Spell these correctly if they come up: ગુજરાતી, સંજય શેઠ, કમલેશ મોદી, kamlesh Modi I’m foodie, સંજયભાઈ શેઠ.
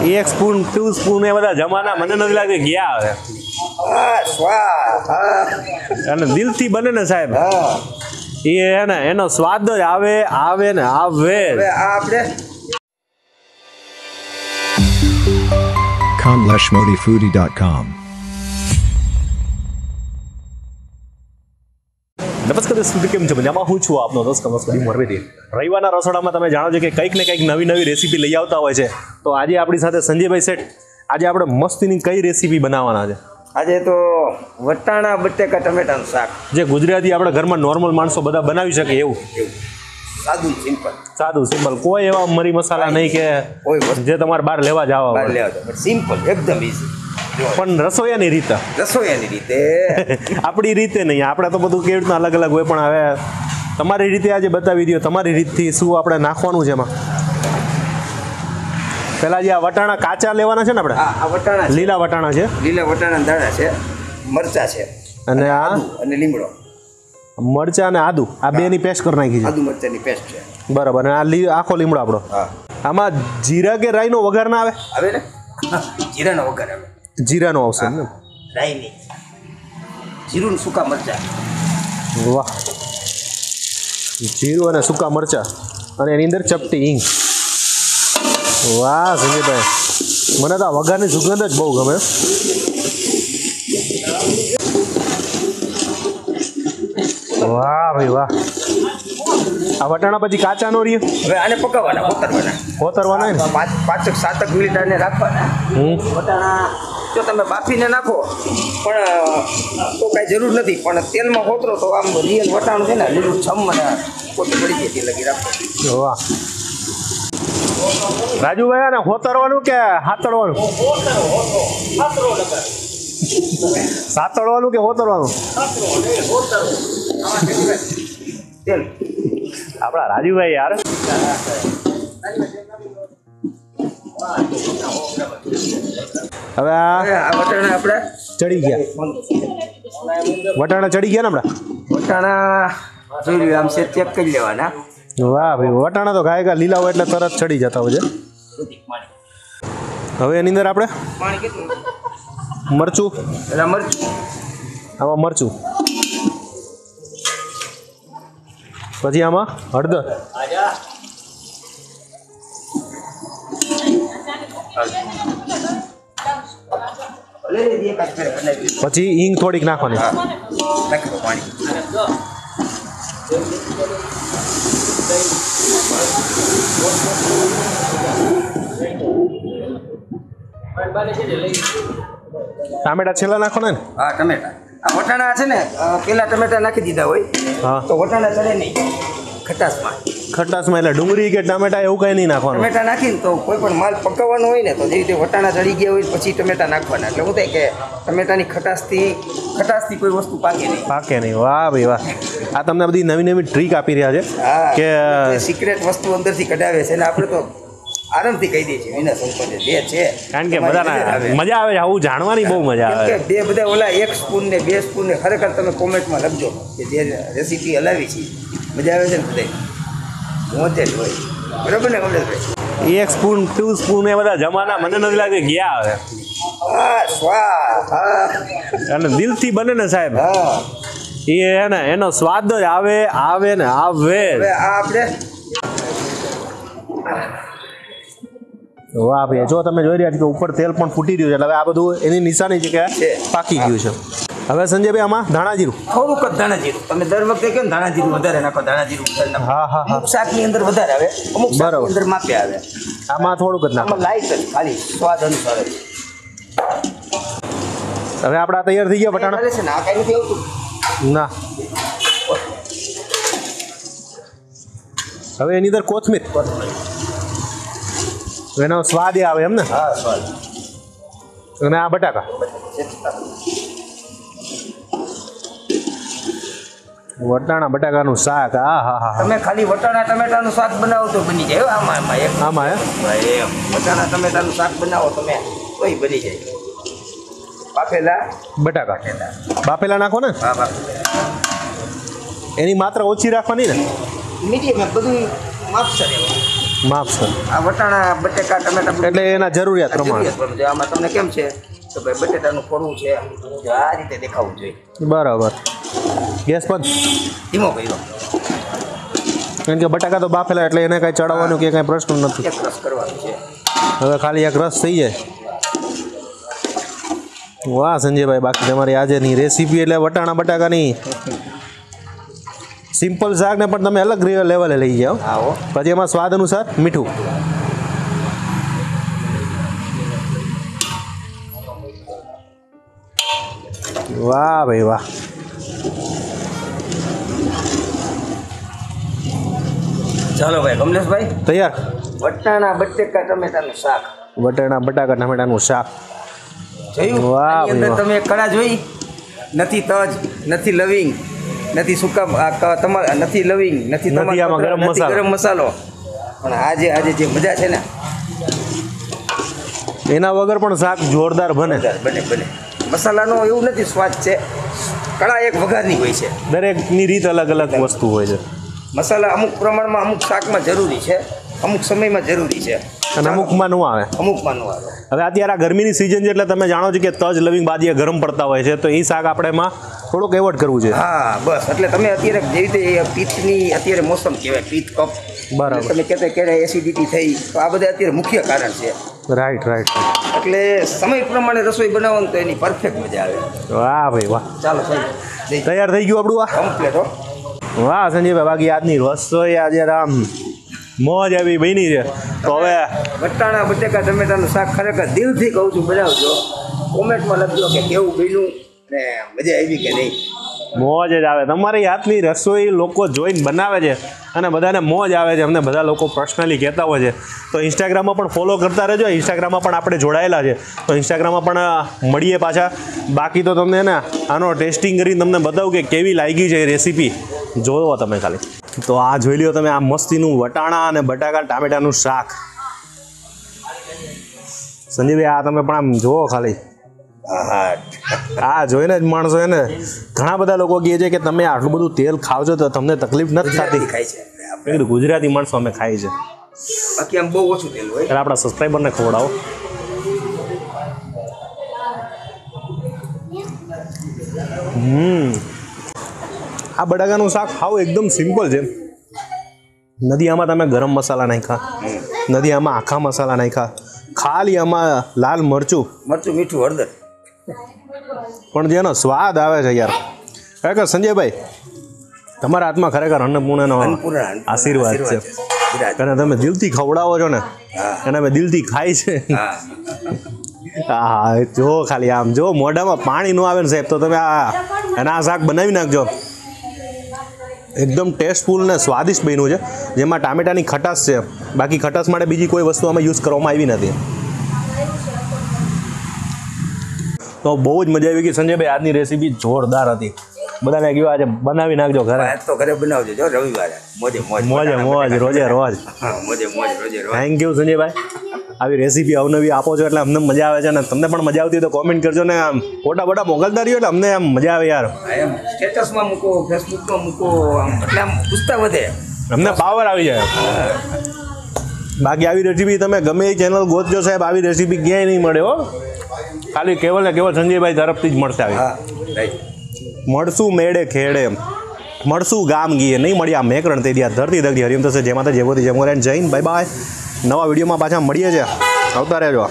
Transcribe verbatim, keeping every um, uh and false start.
એક spoon two spoon એ બધા જમાના મને નથી લાગે ગયા હવે. અને દિલથી બને ને સાહેબ એ ને એનો સ્વાદ જ આવે આવે ને આવે. આપણે kamlesh modi foodie dot com. નમસ્કાર દોસ્તો, કેમ છો? મજામાં હું છું આપનો દોસ્ત કમલેશ મોદી મોરબીથી. રવિવારના રસોડામાં તમે જાણો છો કે કંઈક ને કંઈક નવી નવી રેસીપી લઈ આવતા હોય છે. તો આજે આપણી સાથે સંજયભાઈ શેઠ, આજે આપણે મસ્તીની કઈ રેસીપી બનાવવાના છે? આજે તો વટાણા બટેકા ટમેટાનું શાક, જે ગુજરાતી આપણા ઘરમાં નોર્મલ માણસો બધા બનાવી શકે એવું સાદું સિમ્પલ. સાદું સિમ્પલ, કોઈ એવા મરી મસાલા નહીં કે જે તમારે બહાર લેવા જવા બહાર લેવા જવા સિમ્પલ એકદમ ઇઝી. પણ રસોયાની રીતે રસોયાની રીતે આપણી રીતે નહીં. આપણે તો બધું કેવી રીતના અલગ અલગ હોય, પણ હવે તમારી રીતે આજે બતાવી દો. તમારી રીતથી શું આપણે નાખવાનું છે એમાં? પહેલાં જે આ વટાણા કાચા લેવાના છે ને આપણે, આ વટાણા લીલા વટાણા છે, લીલા વટાણા દાણા છે, મરચાં છે અને આ અને લીમડો, મરચાં અને આદુ, આ બેની પેસ્ટ કરી નાખી છે. આદુ મરચાંની પેસ્ટ છે બરાબર. અને આ લી આખો લીમડો આપણો. આમાં જીરા કે રાઈનો વઘાર ના આવે? આવે ને, જીરાનો વઘાર આવે. જીરાનો આવશે ને, રાઈ નહીં, જીરું ને સૂકા મરચાં. વાહ, જીરું અને સૂકા મરચાં અને એની અંદર ચપટી હિંગ. વાહ સંજયભાઈ, મને તો આ વઘારની સુગંધ જ બહુ ગમે. વાહ ભાઈ વાહ. આ વટાણા પછી કાચા નો રીએ હવે આને પકાવવાના, કોતરવાના કોતરવાના ને પાંચક સાતક મિનિટ આને રાખવાના. વટાણા જો તમે બાફીને નાખો પણ તો કાંઈ જરૂર નથી, પણ તેલમાં કોતરો તો આમ રિયલ વટાણું છે ને લીલું છમ મને કોતરી પડી જતી લગી રાખો. વાહ રાજુભાઈ, આને કોતરવાનું કે હાતળવાનું? સાતળવાનું કે કોતરવાનું? તેલ આપણા રાજુભાઈ યાર. હવે આ વટાણા આપણે ચડી ગયા, વટાણા ચડી ગયા ને આપણા વટાણા જોઈ લ્યો, આમ છે ચેક કરી લેવાના. વાહ ભાઈ, વટાણા તો ગાય ગા લીલા હોય એટલે તરત ચડી જતા હોય છે. હવે એની અંદર આપણે પાણી કેટલું? મરચું એટલે મરચું, આમાં મરચું, પછી આમાં હળદર, પછી હિંગ થોડીક નાખવાની. ટામેટા છેલ્લા નાખો ને? હા ટામેટા. આ વટાણા છે ને પેલા ટમેટા નાખી દીધા હોય તો વટાણા ચડે નહીં ખટાશમાં. ખટાશમાં એટલે ડુંગળી કે ટામેટા એવું કંઈ નહીં નાખવાનું? ટમેટા નાખીને તો કોઈ પણ માલ પકાવવાનો હોય ને તો જે રીતે વટાણા ચડી ગયા હોય પછી ટમેટા નાખવાના, એટલે શું થાય કે ટમેટાની ખટાશથી ખટાશથી કોઈ વસ્તુ પાકે નહીં પાકે નહીં. વાહ ભાઈ વાહ, આ તમને બધી નવી નવી ટ્રીક આપી રહ્યા છે કે સિક્રેટ વસ્તુ અંદરથી કઢાવે છે. એટલે આપણે તો આરામથી કહી દઈએ છીએ વિના સંકોચે જે છે, કારણ કે બધાને મજા આવે છે આવું જાણવાની, બહુ મજા આવે. બે બધા ઓલા એક સ્પૂન ને બે સ્પૂન ને ખરેખર તમે કોમેન્ટમાં લખજો કે જે રેસીપી હલાવી છે મજા આવે છે ને બધા મોજે જ હોય બરાબર ને કમલેશભાઈ? એક સ્પૂન ટુ સ્પૂન એ બધા જમાના મને નથી લાગે ગયા આવે. અને દિલથી બને ને સાહેબ એ ને એનો સ્વાદ જ આવે આવે ને આવે. આપણે વાહ ભાઈ, જો તમે જોઈ રહ્યા છો કે ઉપર તેલ પણ ફૂટી રહ્યું છે, એટલે હવે આ બધું એની નિશાની છે કે પાકી ગયું છે. હવે સંજયભાઈ આમાં ધાણા જીરું થોડુંક જ, ધાણા જીરું તમે દર વખતે કહો ને ધાણા જીરું વધારે નાખો, ધાણા જીરું હા હા હા શાકની અંદર વધારે આવે, અમુક શાકની અંદર માપે આવે. આમાં થોડુંક જ નાખો, લાઈટ જ ખાલી સ્વાદ અનુસાર. હવે આપણા તૈયાર થઈ ગયા વટાણા છે ને, આ કાંઈ નથી આવતું ના. હવે એની અંદર કોથમીર, એનો સ્વાદ એ આવે એમ ને? હા સ્વાદ. અને આ બટાકા, વટાણા બટાકાનું શાક. હા હા હા, તમે ખાલી વટાણા ટમેટાનું શાક બનાવો તો બની જાય. આમાં આમાં વટાણા ટમેટાનું શાક બનાવો તમે તો એ બની જાય. બાફેલા બટાકા બાફેલા નાખો ને? હા બાફેલા. એની માત્ર ઓછી રાખવાની ને? મીડિયમ, બધું માપસર. માફ સર આ વટાણા બટેકા ટમેટા એટલે એના જરૂરિયાત પ્રમાણે જો આમાં તમને કેમ છે તો ભાઈ બટેટાનું ફોડું છે જો આ રીતે દેખાવું જોઈએ બરાબર ગેસ પર ધીમો કર્યો કારણ કે બટાકા તો બાફેલા એટલે એને કાંઈ ચડાવવાનું કે કાંઈ પ્રશ્ન નથી એક રસ કરવાનો છે હવે ખાલી એક રસ થઈ જાય વાહ સંજયભાઈ બાકી તમારી આજેની રેસીપી એટલે વટાણા બટાકાની સિમ્પલ શાકને પણ તમે અલગ લેવલે લઈ જાઓ હા હો પછી એમાં સ્વાદ અનુસાર મીઠું વાહ ભાઈ વાહ ચાલો ભાઈ કમલેશભાઈ તૈયાર વટાણા બટેકા ટમેટાનું શાક વટાણા બટાકા ટમેટાનું શાક જોયું વાહ અંદર તમે કળા જોઈ નથી તજ નથી લવિંગ નથી સુકા તમાર નથી લવિંગ નથી તમાર ગરમ મસાલો ગરમ મસાલો પણ આજે આજે જે મજા છે ને એના વગર પણ શાક જોરદાર બને બને બને મસાલાનો એવું નથી સ્વાદ છે કળા એક વઘારની હોય છે દરેકની રીત અલગ અલગ વસ્તુ હોય છે મસાલા અમુક પ્રમાણમાં અમુક શાકમાં જરૂરી છે અમુક સમયમાં જરૂરી છે અને અમુકમાં ન આવે અમુકમાં ન આવે હવે અત્યારે આ ગરમીની સિઝન છે એટલે તમે જાણો છો કે તજ લવિંગ બાદીએ ગરમ પડતા હોય છે તો એ શાક આપણે એમાં થોડુંક એવોર્ડ કરવું છે હા બસ એટલે તમે અત્યારે જે રીતે પિત્તની અત્યારે મોસમ કહેવાય પિત્ત કફ બરાબર તમે કહેતા ક્યારે એસિડિટી થઈ તો આ બધા અત્યારે મુખ્ય કારણ છે રાઈટ રાઈટ એટલે સમય પ્રમાણે રસોઈ બનાવવાનું તો એની પરફેક્ટ મજા આવે વાહ ભાઈ વાહ ચાલો તૈયાર થઈ ગયું આપણું આ કમ્પ્લીટ હો વાહ સંજયભાઈ બાકી આજની રસોઈ આજે આમ મોજ આવી બની છે તો હવે વટાણા બટેકા ટમેટાનું શાક ખરેખર દિલથી કહું છું બનાવજો કોમેન્ટમાં લખજો કે કેવું બન્યું ને મજા આવી કે નહીં મોજ જ આવે તમારી હાથની રસોઈ લોકો જોઈને બનાવે છે અને બધાને મોજ આવે છે અમને બધા લોકો પર્સનલી કહેતા હોય છે તો ઇન્સ્ટાગ્રામમાં પણ ફોલો કરતા રહેજો ઇન્સ્ટાગ્રામમાં પણ આપણે જોડાયેલા છે તો ઇન્સ્ટાગ્રામમાં પણ મળીએ પાછા બાકી તો તમને ને આનો ટેસ્ટિંગ કરીને તમને બતાવું કે કેવી લાગી છે રેસીપી જોવો તમે ખાલી તો આ જોઈ લ્યો તમે આ મસ્તીનું વટાણા અને બટાકા ટામેટાનું શાક સંજયભાઈ આ તમે પણ આમ જોવો ખાલી આ જોઈને જ માણસો એને ઘણા બધા લોકો કહે છે કે તમે આટલું બધું તેલ ખાવ છો તો તમને તકલીફ નથી થતી ખાય છે ગુજરાતી માણસો અમે ખાઈ છે બાકી આમ બહુ ઓછું તેલ હોય એટલે આપણા સબસ્ક્રાઈબરને ખવડાવો હમ આ બટાકાનું શાક ખાવ એકદમ સિમ્પલ છે નથી આમાં તમે ગરમ મસાલા નાખ્યા નથી આમાં આખા મસાલા નાખ્યા ખાલી આમાં લાલ મરચું મરચું મીઠું હળદર પણ જેનો સ્વાદ આવે છે યાર ખરેખર સંજયભાઈ તમારા હાથમાં ખરેખર અન્નપૂર્ણનો આશીર્વાદ છે કારણ તમે દિલથી ખવડાવો છો ને અને અમે દિલથી ખાઈ છે હા જો ખાલી આમ જો મોઢામાં પાણી ન આવે ને સાહેબ તો તમે આ અને આ શાક બનાવી નાખજો એકદમ ટેસ્ટફુલ ને સ્વાદિષ્ટ બન્યું છે જેમાં ટામેટાની ખટાશ છે બાકી ખટાશ માટે બીજી કોઈ વસ્તુ આમાં યુઝ કરવામાં આવી નથી તો બહુ જ મજા આવી ગઈ સંજયભાઈ આજની રેસીપી જોરદાર હતી બધાને કહેવા આજે બનાવી નાખજો ઘરે તો ઘરે બનાવજો જો રવિવારે મોજે મોજ મોજે મોજ રોજે રોજ મોજે મોજ રોજે રોજ થેન્ક યુ સંજયભાઈ આવી રેસીપી અવનવી આપો છો એટલે અમને મજા આવે છે અને તમને પણ મજા આવતી હોય તો કોમેન્ટ કરજો ને આમ ફોટા ફોટા મોકલતા રહ્યો એટલે અમને આમ મજા આવે યાર એમ સ્ટેટસમાં મૂકો ફેસબુકમાં મૂકો આમ એટલે આમ પૂછતા વધે અમને પાવર આવી જાય બાકી આવી રેસીપી તમે ગમે એ ચેનલ ગોતજો સાહેબ આવી રેસીપી ક્યાંય નહીં મળે હો ખાલી કેવળ ને કેવળ સંજયભાઈ તરફથી જ મળશે આવી મળશું મેળે ખેડે મળશું ગામ ગીએ નહીં મળીએ આ મેકરણ તે દયા ધરતી ધરતી હરિયમ થશે જેમાં તો જેવોથી જેમો જૈન બાય બાય નવા વિડીયોમાં પાછા મળીએ છીએ આવતા રહેજો.